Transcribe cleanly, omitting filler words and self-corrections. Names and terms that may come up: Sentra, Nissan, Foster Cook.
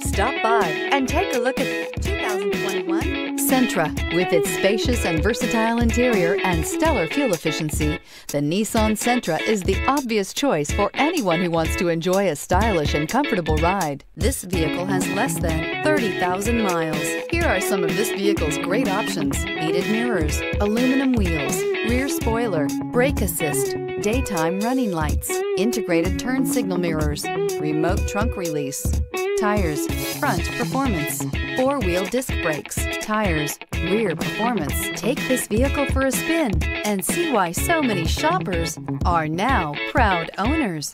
Stop by and take a look at the 2021 Sentra. With its spacious and versatile interior and stellar fuel efficiency, the Nissan Sentra is the obvious choice for anyone who wants to enjoy a stylish and comfortable ride. This vehicle has less than 30,000 miles. Here are some of this vehicle's great options: heated mirrors, aluminum wheels, rear spoiler, brake assist, daytime running lights, integrated turn signal mirrors, remote trunk release, tires, front performance, four-wheel disc brakes, tires, rear performance. Take this vehicle for a spin and see why so many shoppers are now proud owners.